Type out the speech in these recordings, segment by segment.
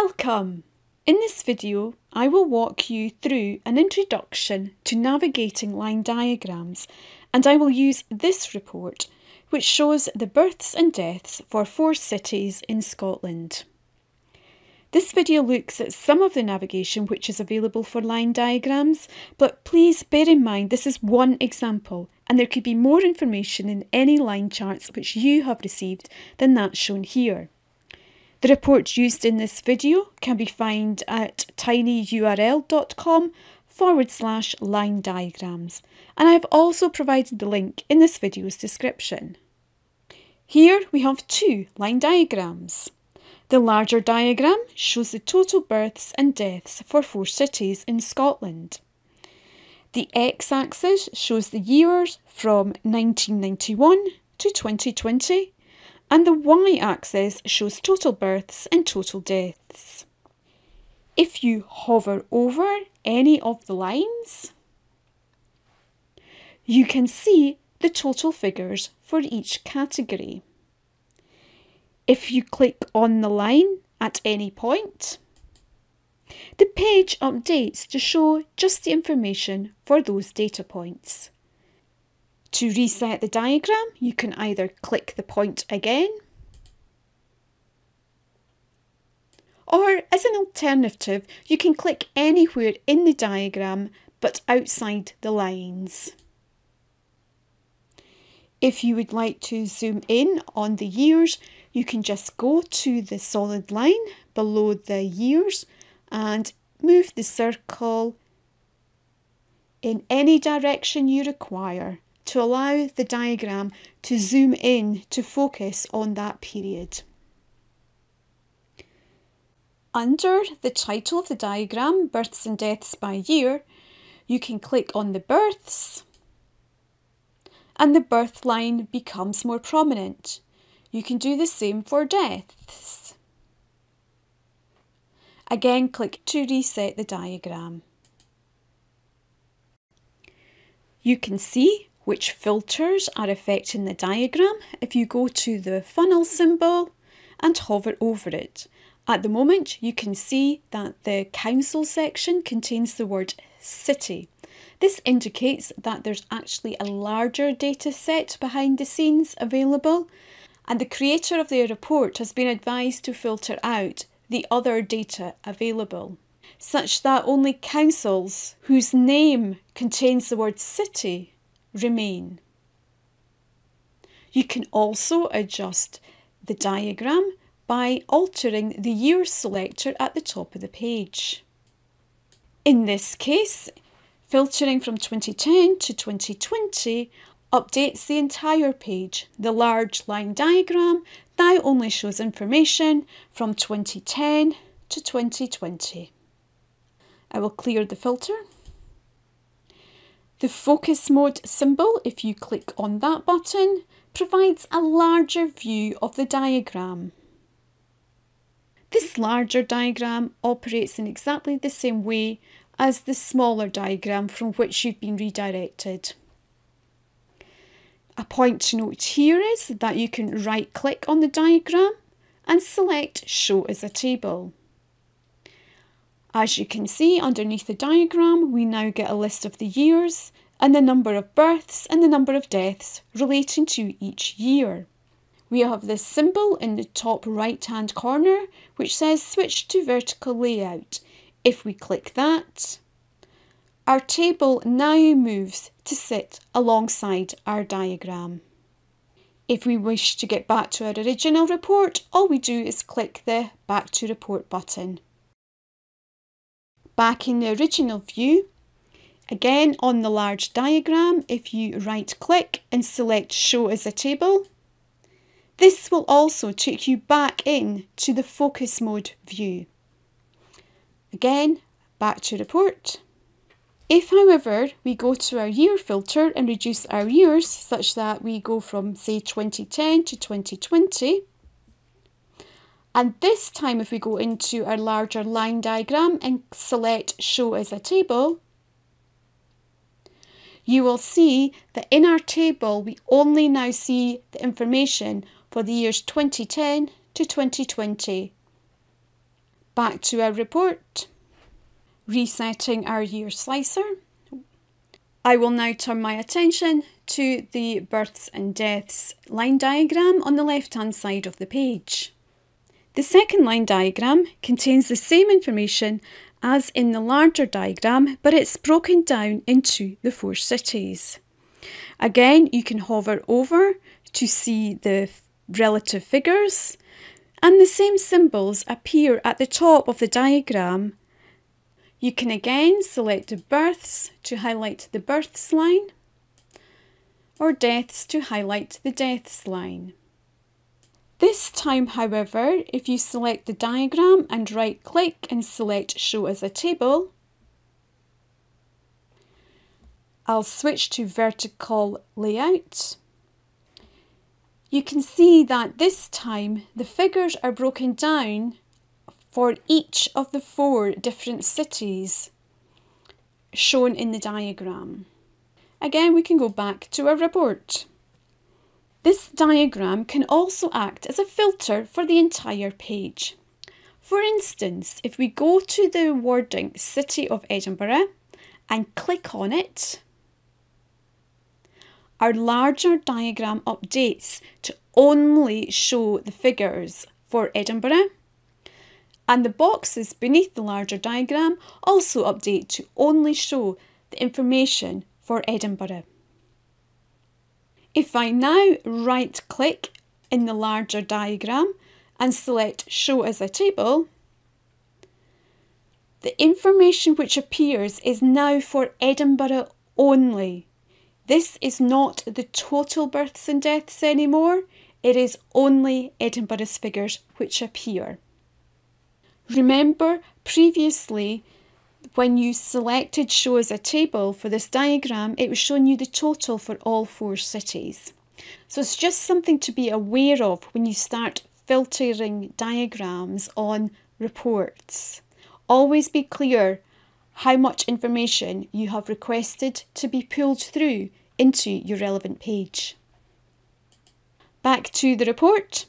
Welcome! In this video, I will walk you through an introduction to navigating line diagrams, and I will use this report, which shows the births and deaths for 4 cities in Scotland. This video looks at some of the navigation which is available for line diagrams, but please bear in mind this is one example, and there could be more information in any line charts which you have received than that shown here. The report used in this video can be found at tinyurl.com/line diagrams, and I have also provided the link in this video's description. Here we have 2 line diagrams. The larger diagram shows the total births and deaths for 4 cities in Scotland. The x-axis shows the years from 1991 to 2020, and the y-axis shows total births and total deaths. If you hover over any of the lines, you can see the total figures for each category. If you click on the line at any point, the page updates to show just the information for those data points. To reset the diagram, you can either click the point again, or as an alternative, you can click anywhere in the diagram but outside the lines. If you would like to zoom in on the years, you can just go to the solid line below the years and move the circle in any direction you require to allow the diagram to zoom in to focus on that period. Under the title of the diagram, Births and Deaths by Year, you can click on the births and the birth line becomes more prominent. You can do the same for deaths. Again, click to reset the diagram. You can see which filters are affecting the diagram if you go to the funnel symbol and hover over it. At the moment, you can see that the council section contains the word city. This indicates that there's actually a larger data set behind the scenes available, and the creator of the report has been advised to filter out the other data available, such that only councils whose name contains the word city remain. You can also adjust the diagram by altering the year selector at the top of the page. In this case, filtering from 2010 to 2020 updates the entire page. The large line diagram now only shows information from 2010 to 2020. I will clear the filter. The focus mode symbol, if you click on that button, provides a larger view of the diagram. This larger diagram operates in exactly the same way as the smaller diagram from which you've been redirected. A point to note here is that you can right click on the diagram and select Show as a Table. As you can see underneath the diagram, we now get a list of the years and the number of births and the number of deaths relating to each year. We have this symbol in the top right hand corner which says Switch to Vertical Layout. If we click that, our table now moves to sit alongside our diagram. If we wish to get back to our original report, all we do is click the Back to Report button. Back in the original view, again on the large diagram, if you right click and select Show as a Table, this will also take you back in to the focus mode view. Again, back to report. If, however, we go to our year filter and reduce our years such that we go from, say, 2010 to 2020, and this time if we go into our larger line diagram and select Show as a Table, you will see that in our table we only now see the information for the years 2010 to 2020. Back to our report, resetting our year slicer. I will now turn my attention to the births and deaths line diagram on the left-hand side of the page. The second line diagram contains the same information as in the larger diagram, but it's broken down into the four cities. Again, you can hover over to see the relative figures, and the same symbols appear at the top of the diagram. You can again select the births to highlight the births line, or deaths to highlight the deaths line. This time, however, if you select the diagram and right-click and select Show as a Table, I'll switch to Vertical Layout. You can see that this time the figures are broken down for each of the four different cities shown in the diagram. Again, we can go back to our report. This diagram can also act as a filter for the entire page. For instance, if we go to the wording City of Edinburgh and click on it, our larger diagram updates to only show the figures for Edinburgh, and the boxes beneath the larger diagram also update to only show the information for Edinburgh. If I now right-click in the larger diagram and select Show as a Table, the information which appears is now for Edinburgh only. This is not the total births and deaths anymore, it is only Edinburgh's figures which appear. Remember, previously, when you selected Show as a Table for this diagram, it was showing you the total for all four cities. So it's just something to be aware of when you start filtering diagrams on reports. Always be clear how much information you have requested to be pulled through into your relevant page. Back to the report.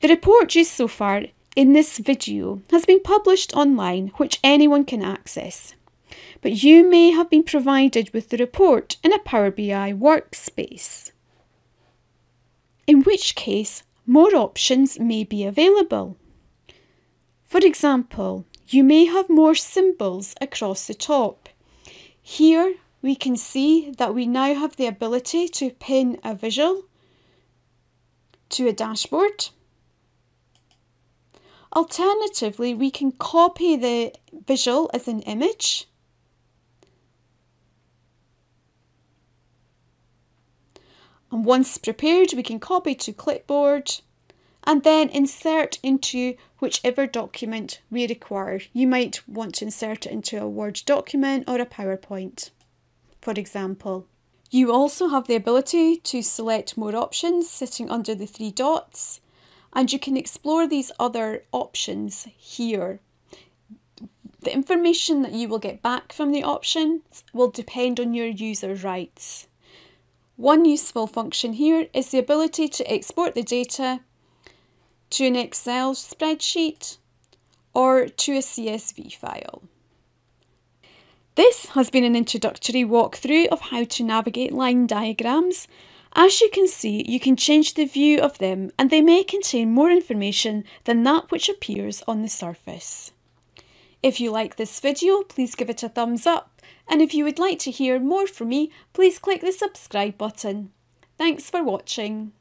The report used so far in this video has been published online, which anyone can access, but you may have been provided with the report in a Power BI workspace, in which case more options may be available. For example, you may have more symbols across the top. Here we can see that we now have the ability to pin a visual to a dashboard. Alternatively, we can copy the visual as an image and once prepared we can copy to clipboard and then insert into whichever document we require. You might want to insert it into a Word document or a PowerPoint, for example. You also have the ability to select more options sitting under the three dots, and you can explore these other options here. The information that you will get back from the options will depend on your user rights. One useful function here is the ability to export the data to an Excel spreadsheet or to a CSV file. This has been an introductory walkthrough of how to navigate line diagrams. As you can see, you can change the view of them and they may contain more information than that which appears on the surface. If you like this video, please give it a thumbs up, and if you would like to hear more from me, please click the subscribe button. Thanks for watching.